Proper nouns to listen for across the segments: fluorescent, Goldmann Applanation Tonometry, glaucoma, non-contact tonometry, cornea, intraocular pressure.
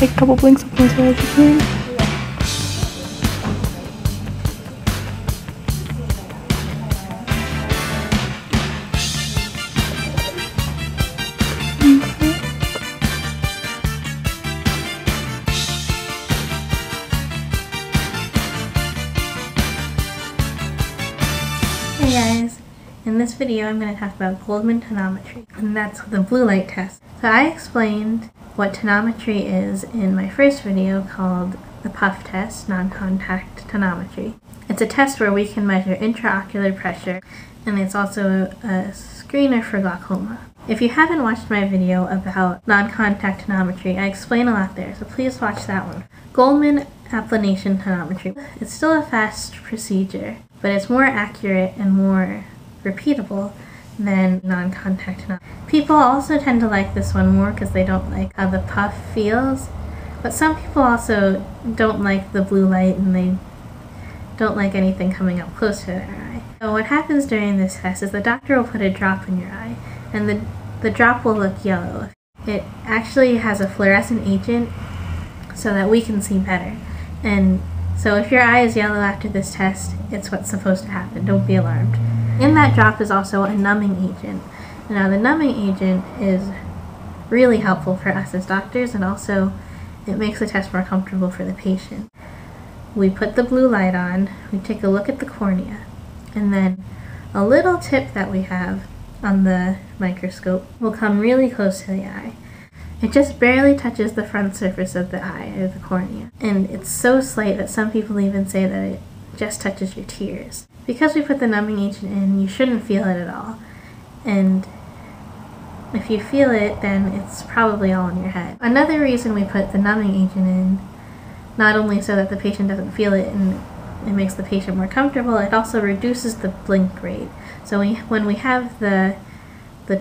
Take a couple blinks of points while you're doing. Hey guys, in this video I'm going to talk about Goldmann tonometry, and that's the blue light test. So I explained what tonometry is in my first video called the puff test, non-contact tonometry. It's a test where we can measure intraocular pressure, and it's also a screener for glaucoma. If you haven't watched my video about non-contact tonometry, I explain a lot there, so please watch that one. Goldmann Applanation Tonometry. It's still a fast procedure, but it's more accurate and more repeatable than non-contact tonometry. People also tend to like this one more because they don't like how the puff feels, but some people also don't like the blue light and they don't like anything coming up close to their eye. So what happens during this test is the doctor will put a drop in your eye, and the drop will look yellow. It actually has a fluorescent agent so that we can see better. And so if your eye is yellow after this test, it's what's supposed to happen. Don't be alarmed. In that drop is also a numbing agent. Now the numbing agent is really helpful for us as doctors, and also it makes the test more comfortable for the patient. We put the blue light on, we take a look at the cornea, and then a little tip that we have on the microscope will come really close to the eye. It just barely touches the front surface of the eye, or the cornea, and it's so slight that some people even say that it just touches your tears. Because we put the numbing agent in, you shouldn't feel it at all, and if you feel it, then it's probably all in your head. Another reason we put the numbing agent in, not only so that the patient doesn't feel it and it makes the patient more comfortable, it also reduces the blink rate. So when we have the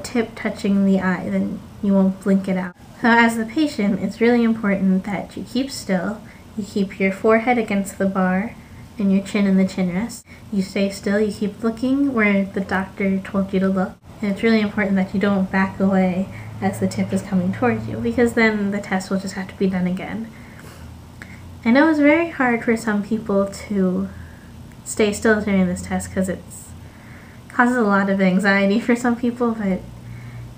tip touching the eye, then you won't blink it out. So as the patient, it's really important that you keep still, you keep your forehead against the bar and your chin in the chin rest. You stay still, you keep looking where the doctor told you to look. And it's really important that you don't back away as the tip is coming towards you, because then the test will just have to be done again. I know it's very hard for some people to stay still during this test because it causes a lot of anxiety for some people, but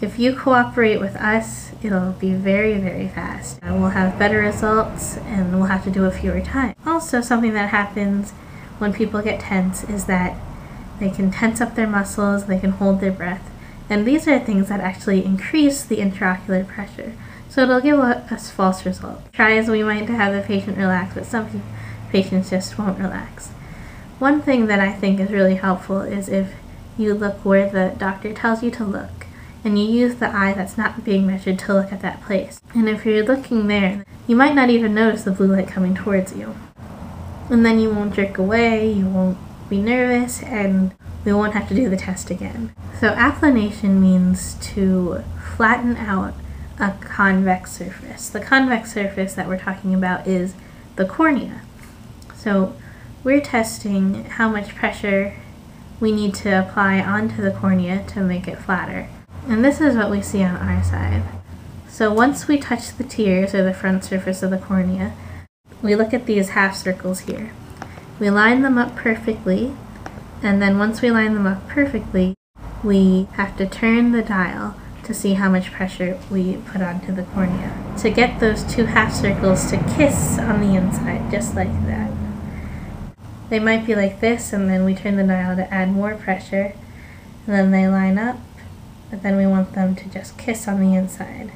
if you cooperate with us, it'll be very, very fast. We'll have better results and we'll have to do it fewer times. Also, something that happens when people get tense is that they can tense up their muscles, they can hold their breath, and these are things that actually increase the intraocular pressure. So it'll give us false results. Try as we might to have the patient relax, but some patients just won't relax. One thing that I think is really helpful is if you look where the doctor tells you to look, and you use the eye that's not being measured to look at that place. And if you're looking there, you might not even notice the blue light coming towards you. And then you won't jerk away, you won't be nervous, and we won't have to do the test again. So applanation means to flatten out a convex surface. The convex surface that we're talking about is the cornea. So we're testing how much pressure we need to apply onto the cornea to make it flatter. And this is what we see on our side. So once we touch the tears, or the front surface of the cornea, we look at these half circles here. We line them up perfectly, and then once we line them up perfectly, we have to turn the dial to see how much pressure we put onto the cornea. To get those two half circles to kiss on the inside, just like that. They might be like this, and then we turn the dial to add more pressure, and then they line up. But then we want them to just kiss on the inside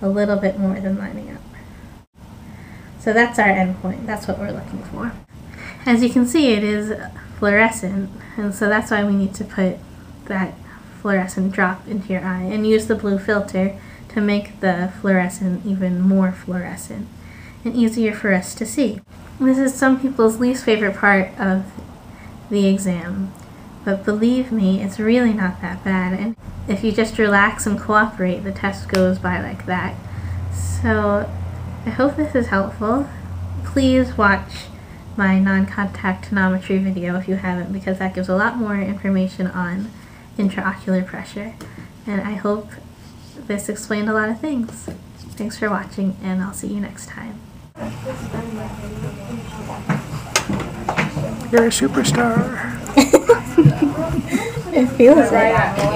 a little bit more than lining up. So that's our endpoint, that's what we're looking for. As you can see, it is fluorescent, and so that's why we need to put that fluorescent drop into your eye and use the blue filter to make the fluorescent even more fluorescent and easier for us to see. This is some people's least favorite part of the exam, but believe me, it's really not that bad. And if you just relax and cooperate, the test goes by like that. So I hope this is helpful. Please watch my non-contact tonometry video if you haven't, because that gives a lot more information on intraocular pressure. And I hope this explained a lot of things. Thanks for watching, and I'll see you next time. You're a superstar. It feels like it.